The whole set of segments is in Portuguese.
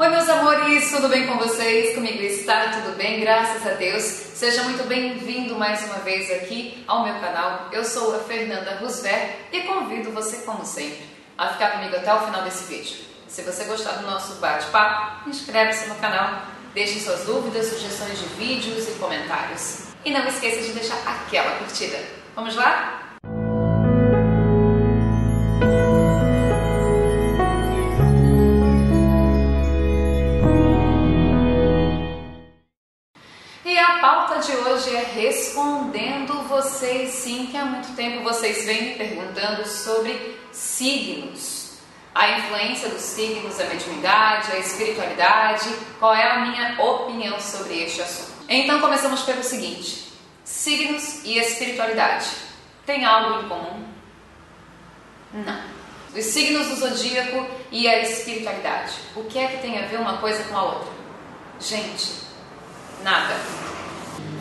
Oi meus amores, tudo bem com vocês? Comigo está tudo bem, graças a Deus. Seja muito bem-vindo mais uma vez aqui ao meu canal. Eu sou a Fernanda Rusvéer e convido você, como sempre, a ficar comigo até o final desse vídeo. Se você gostar do nosso bate-papo, inscreve-se no canal, deixe suas dúvidas, sugestões de vídeos e comentários. E não esqueça de deixar aquela curtida. Vamos lá? De hoje é respondendo vocês, sim, que há muito tempo vocês vêm me perguntando sobre signos, a influência dos signos, a mediunidade, a espiritualidade, qual é a minha opinião sobre este assunto. Então começamos pelo seguinte: signos e espiritualidade, tem algo em comum? Não. Os signos do zodíaco e a espiritualidade, o que é que tem a ver uma coisa com a outra? Gente, nada.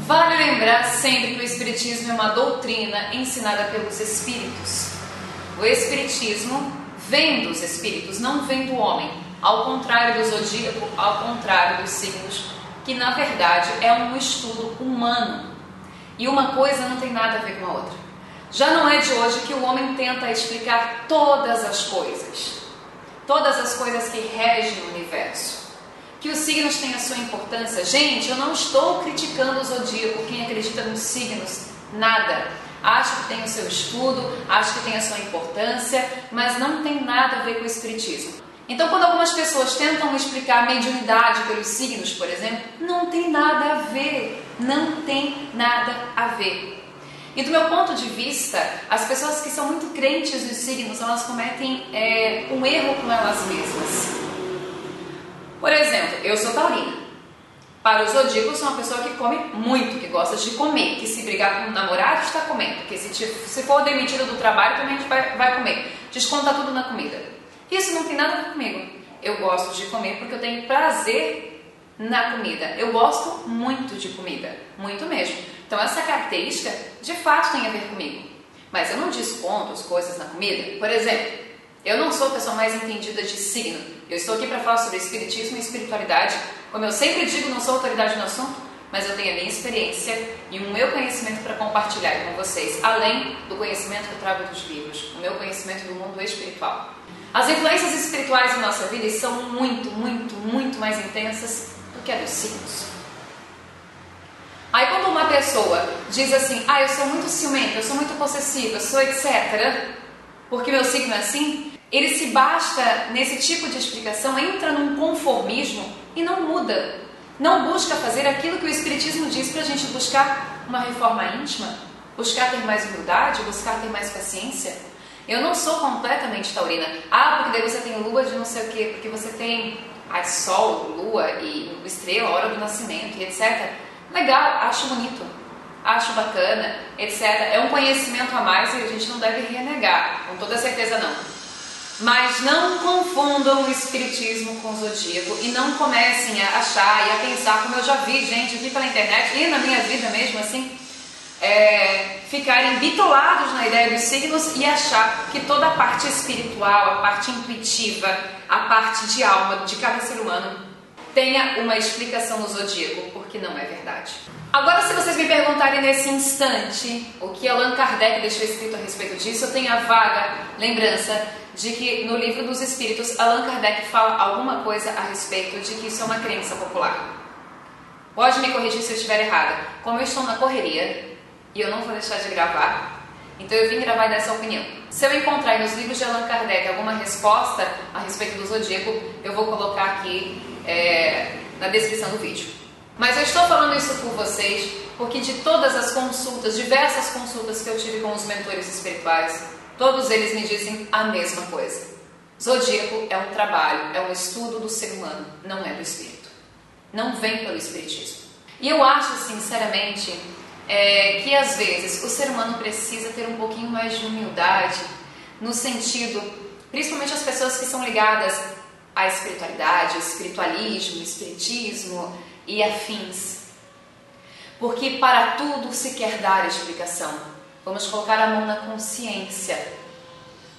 Vale lembrar sempre que o Espiritismo é uma doutrina ensinada pelos Espíritos. O Espiritismo vem dos Espíritos, não vem do homem, ao contrário do zodíaco, ao contrário dos signos, que na verdade é um estudo humano. E uma coisa não tem nada a ver com a outra. Já não é de hoje que o homem tenta explicar todas as coisas que regem o universo. Que os signos têm a sua importância. Gente, eu não estou criticando o zodíaco, quem acredita nos signos, nada. Acho que tem o seu estudo, acho que tem a sua importância, mas não tem nada a ver com o espiritismo. Então, quando algumas pessoas tentam explicar a mediunidade pelos signos, por exemplo, não tem nada a ver, não tem nada a ver. E do meu ponto de vista, as pessoas que são muito crentes nos signos, elas cometem um erro com elas mesmas. Por exemplo, eu sou taurina. Para os zodíacos, sou uma pessoa que come muito, que gosta de comer, que se brigar com o namorado está comendo, que se for demitido do trabalho também vai comer, desconta tudo na comida. Isso não tem nada a ver comigo. Eu gosto de comer porque eu tenho prazer na comida. Eu gosto muito de comida, muito mesmo. Então essa característica de fato tem a ver comigo. Mas eu não desconto as coisas na comida. Por exemplo, eu não sou a pessoa mais entendida de signo. Eu estou aqui para falar sobre espiritismo e espiritualidade. Como eu sempre digo, não sou autoridade no assunto, mas eu tenho a minha experiência e o meu conhecimento para compartilhar com vocês, além do conhecimento que eu trago dos livros, o meu conhecimento do mundo espiritual. As influências espirituais em nossa vida são muito, muito, muito mais intensas do que a dos signos. Aí quando uma pessoa diz assim, eu sou muito ciumenta, eu sou muito possessiva, eu sou etc., porque meu signo é assim, ele se basta nesse tipo de explicação, entra num conformismo e não muda. Não busca fazer aquilo que o Espiritismo diz para a gente buscar: uma reforma íntima, buscar ter mais humildade, buscar ter mais paciência. Eu não sou completamente taurina. Porque daí você tem lua de não sei o quê, porque você tem sol, lua e estrela, hora do nascimento e etc. Legal, acho bonito, acho bacana, etc. É um conhecimento a mais e a gente não deve renegar, com toda certeza não. Mas não confundam o espiritismo com o zodíaco e não comecem a achar e a pensar, como eu já vi gente aqui pela internet e na minha vida mesmo assim, ficarem bitolados na ideia dos signos e achar que toda a parte espiritual, a parte intuitiva, a parte de alma de cada ser humano tenha uma explicação no zodíaco, porque não é verdade. Agora, se vocês me perguntarem nesse instante o que Allan Kardec deixou escrito a respeito disso, eu tenho a vaga lembrança de que no Livro dos Espíritos, Allan Kardec fala alguma coisa a respeito de que isso é uma crença popular. Pode me corrigir se eu estiver errada. Como eu estou na correria e eu não vou deixar de gravar, então eu vim gravar dessa opinião. Se eu encontrar nos livros de Allan Kardec alguma resposta a respeito do zodíaco, eu vou colocar aqui na descrição do vídeo. Mas eu estou falando isso por vocês porque de todas as consultas, diversas consultas que eu tive com os mentores espirituais, todos eles me dizem a mesma coisa. Zodíaco é um trabalho, é um estudo do ser humano, não é do espírito. Não vem pelo espiritismo. E eu acho, sinceramente, que às vezes o ser humano precisa ter um pouquinho mais de humildade, no sentido, principalmente as pessoas que são ligadas à espiritualidade, espiritualismo, espiritismo e afins, porque para tudo se quer dar explicação. Vamos colocar a mão na consciência.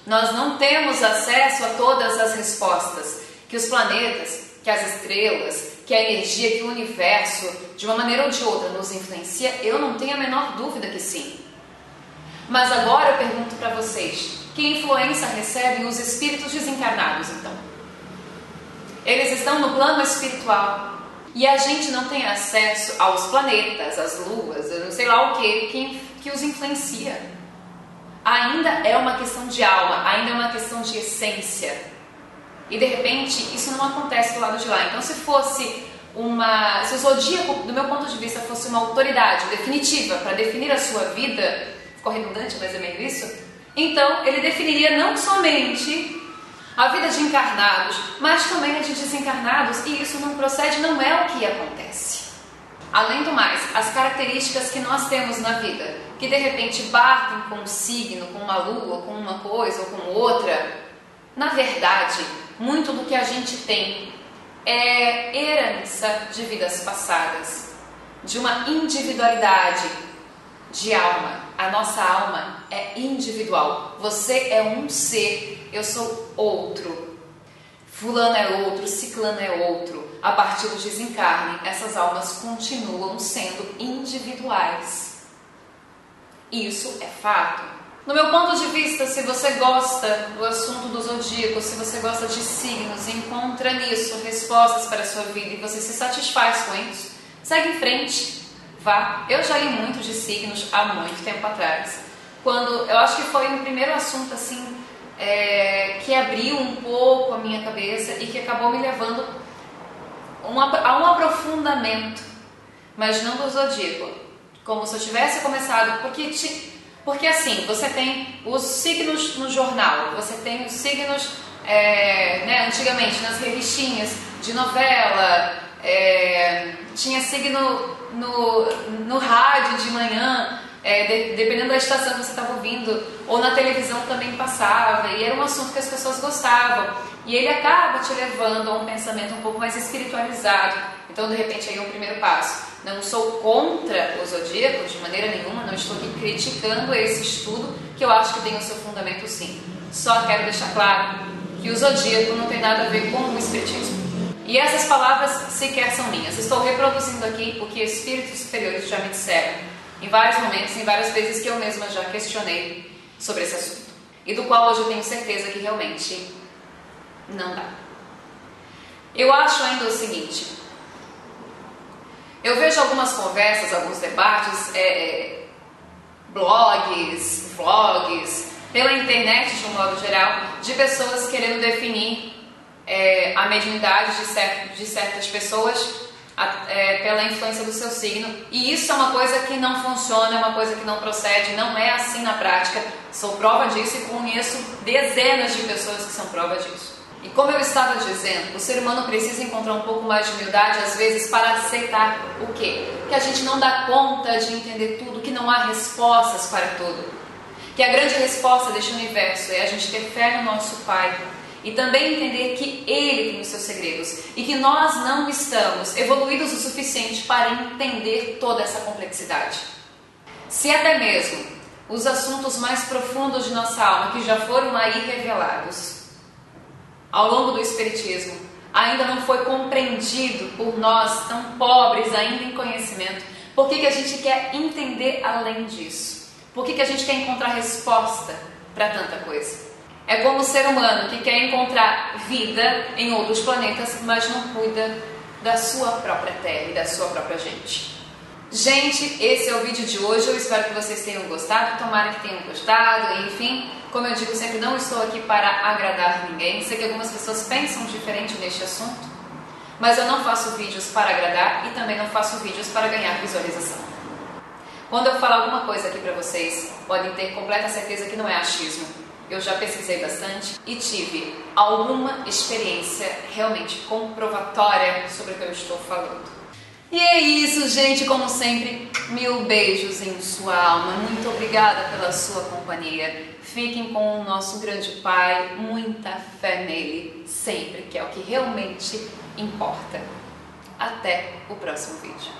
Nós não temos acesso a todas as respostas que os planetas, que que as estrelas, que a energia, que o universo, de uma maneira ou de outra, nos influencia? Eu não tenho a menor dúvida que sim. Mas agora eu pergunto para vocês, que influência recebem os espíritos desencarnados, então? Eles estão no plano espiritual e a gente não tem acesso aos planetas, às luas, eu não sei lá o que os influencia. Ainda é uma questão de alma, ainda é uma questão de essência. E de repente isso não acontece do lado de lá. Então, se fosse se o zodíaco, do meu ponto de vista, fosse uma autoridade definitiva para definir a sua vida, ficou redundante, mas é meio isso, então ele definiria não somente a vida de encarnados, mas também a de desencarnados, e isso não procede, não é o que acontece. Além do mais, as características que nós temos na vida, que de repente batem com um signo, com uma lua, com uma coisa ou com outra, na verdade, muito do que a gente tem é herança de vidas passadas, de uma individualidade de alma. A nossa alma é individual. Você é um ser, eu sou outro. Fulano é outro, ciclano é outro. A partir do desencarne, essas almas continuam sendo individuais. Isso é fato. No meu ponto de vista, se você gosta do assunto do zodíaco, se você gosta de signos, encontra nisso respostas para a sua vida e você se satisfaz com isso, segue em frente, vá. Eu já li muito de signos há muito tempo atrás, quando eu acho que foi um primeiro assunto assim que abriu um pouco a minha cabeça e que acabou me levando a um aprofundamento, mas não do zodíaco, como se eu tivesse começado, porque assim, você tem os signos no jornal, você tem os signos antigamente nas revistinhas de novela, tinha signo no rádio de manhã, dependendo da estação que você estava ouvindo, ou na televisão também passava, e era um assunto que as pessoas gostavam, e ele acaba te levando a um pensamento um pouco mais espiritualizado. Então, de repente, aí é o primeiro passo. Não sou contra o zodíaco de maneira nenhuma, não estou aqui criticando esse estudo, que eu acho que tem o seu fundamento sim. Só quero deixar claro que o zodíaco não tem nada a ver com o espiritismo. E essas palavras sequer são minhas. Estou reproduzindo aqui o que espíritos superiores já me disseram em vários momentos, em várias vezes que eu mesma já questionei sobre esse assunto. E do qual hoje eu tenho certeza que realmente não dá. Eu acho ainda o seguinte. Eu vejo algumas conversas, alguns debates, blogs, vlogs, pela internet de um modo geral, de pessoas querendo definir a mediunidade de certas pessoas pela influência do seu signo. E isso é uma coisa que não funciona, é uma coisa que não procede, não é assim na prática. Sou prova disso e conheço dezenas de pessoas que são prova disso. E como eu estava dizendo, o ser humano precisa encontrar um pouco mais de humildade, às vezes, para aceitar o quê? Que a gente não dá conta de entender tudo, que não há respostas para tudo. Que a grande resposta deste universo é a gente ter fé no nosso Pai e também entender que Ele tem os seus segredos e que nós não estamos evoluídos o suficiente para entender toda essa complexidade. Se até mesmo os assuntos mais profundos de nossa alma, que já foram aí revelados ao longo do espiritismo, ainda não foi compreendido por nós, tão pobres ainda em conhecimento, por que a gente quer entender além disso? Por que a gente quer encontrar resposta para tanta coisa? É como o ser humano que quer encontrar vida em outros planetas, mas não cuida da sua própria terra e da sua própria gente. Gente, esse é o vídeo de hoje, eu espero que vocês tenham gostado, tomara que tenham gostado, enfim, como eu digo sempre, não estou aqui para agradar ninguém, sei que algumas pessoas pensam diferente neste assunto, mas eu não faço vídeos para agradar e também não faço vídeos para ganhar visualização. Quando eu falar alguma coisa aqui para vocês, podem ter completa certeza que não é achismo, eu já pesquisei bastante e tive alguma experiência realmente comprovatória sobre o que eu estou falando. E é isso, gente, como sempre, mil beijos em sua alma, muito obrigada pela sua companhia, fiquem com o nosso grande Pai, muita fé nele, sempre, que é o que realmente importa. Até o próximo vídeo.